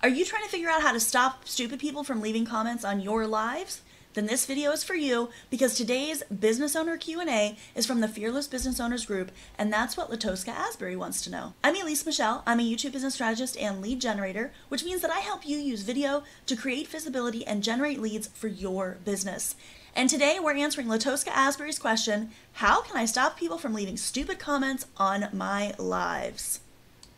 Are you trying to figure out how to stop stupid people from leaving comments on your lives? Then this video is for you, because today's business owner Q&A is from the Fearless Business Owners group, and that's what LaTosca Asberry wants to know. I'm Elise Michelle. I'm a YouTube business strategist and lead generator, which means that I help you use video to create visibility and generate leads for your business. And today we're answering LaTosca Asberry's question, how can I stop people from leaving stupid comments on my lives?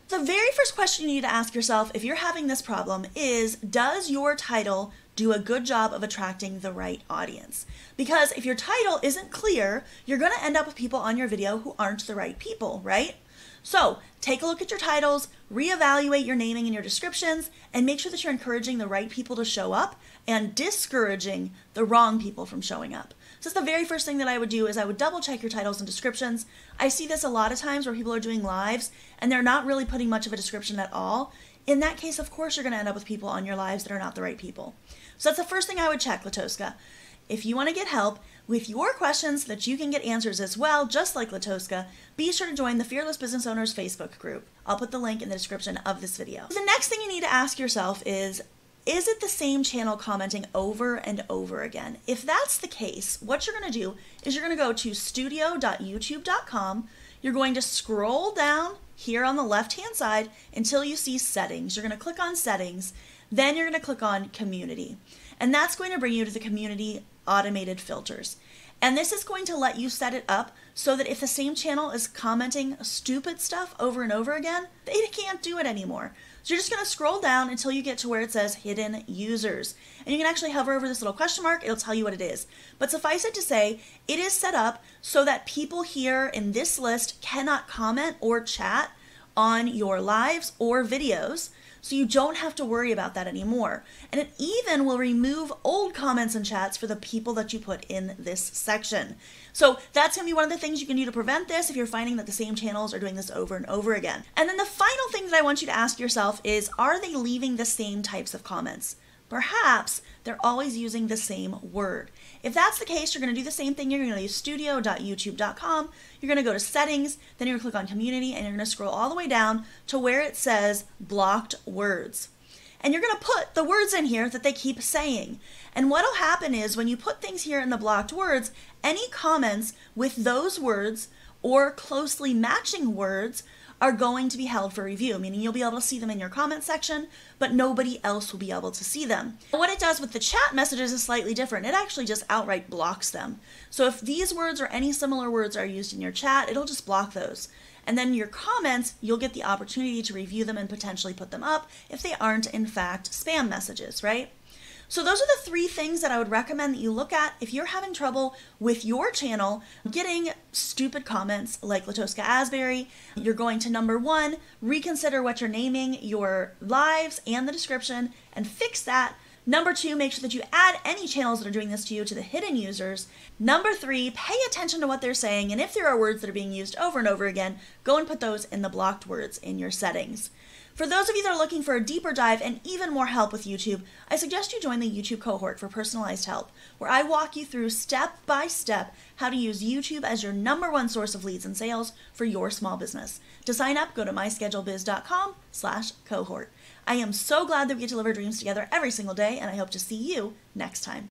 The very first question you need to ask yourself if you're having this problem is, does your title do a good job of attracting the right audience? Because if your title isn't clear, you're going to end up with people on your video who aren't the right people, right? So take a look at your titles, reevaluate your naming and your descriptions, and make sure that you're encouraging the right people to show up and discouraging the wrong people from showing up. So that's the very first thing that I would do, is I would double check your titles and descriptions. I see this a lot of times where people are doing lives and they're not really putting much of a description at all. In that case, of course, you're going to end up with people on your lives that are not the right people. So that's the first thing I would check, LaTosca. If you want to get help with your questions so that you can get answers as well, just like LaTosca, be sure to join the Fearless Business Owners Facebook group. I'll put the link in the description of this video. The next thing you need to ask yourself is it the same channel commenting over and over again? If that's the case, what you're going to do is you're going to go to studio.youtube.com. You're going to scroll down here on the left-hand side until you see settings. You're going to click on settings. Then you're going to click on community. And that's going to bring you to the community automated filters. And this is going to let you set it up so that if the same channel is commenting stupid stuff over and over again, they can't do it anymore. So you're just going to scroll down until you get to where it says hidden users. And you can actually hover over this little question mark. It'll tell you what it is. But suffice it to say, it is set up so that people here in this list cannot comment or chat on your lives or videos. So you don't have to worry about that anymore. And it even will remove old comments and chats for the people that you put in this section. So that's going to be one of the things you can do to prevent this if you're finding that the same channels are doing this over and over again. And then the final thing that I want you to ask yourself is, are they leaving the same types of comments? Perhaps they're always using the same word. If that's the case, you're going to do the same thing. You're going to use studio.youtube.com. You're going to go to settings, then you're going to click on community, and you're going to scroll all the way down to where it says blocked words. And you're going to put the words in here that they keep saying. And what'll happen is when you put things here in the blocked words, any comments with those words or closely matching words are going to be held for review, meaning you'll be able to see them in your comment section, but nobody else will be able to see them. But what it does with the chat messages is slightly different. It actually just outright blocks them. So if these words or any similar words are used in your chat, it'll just block those. And then your comments, you'll get the opportunity to review them and potentially put them up if they aren't, in fact, spam messages, right? So those are the three things that I would recommend that you look at if you're having trouble with your channel getting stupid comments like LaTosca Asberry. You're going to, number one, reconsider what you're naming your lives and the description and fix that. Number two, make sure that you add any channels that are doing this to you to the hidden users. Number three, pay attention to what they're saying. And if there are words that are being used over and over again, go and put those in the blocked words in your settings. For those of you that are looking for a deeper dive and even more help with YouTube, I suggest you join the YouTube cohort for personalized help, where I walk you through step by step how to use YouTube as your #1 source of leads and sales for your small business. To sign up, go to myschedulebiz.com/cohort. I am so glad that we get to live our dreams together every single day, and I hope to see you next time.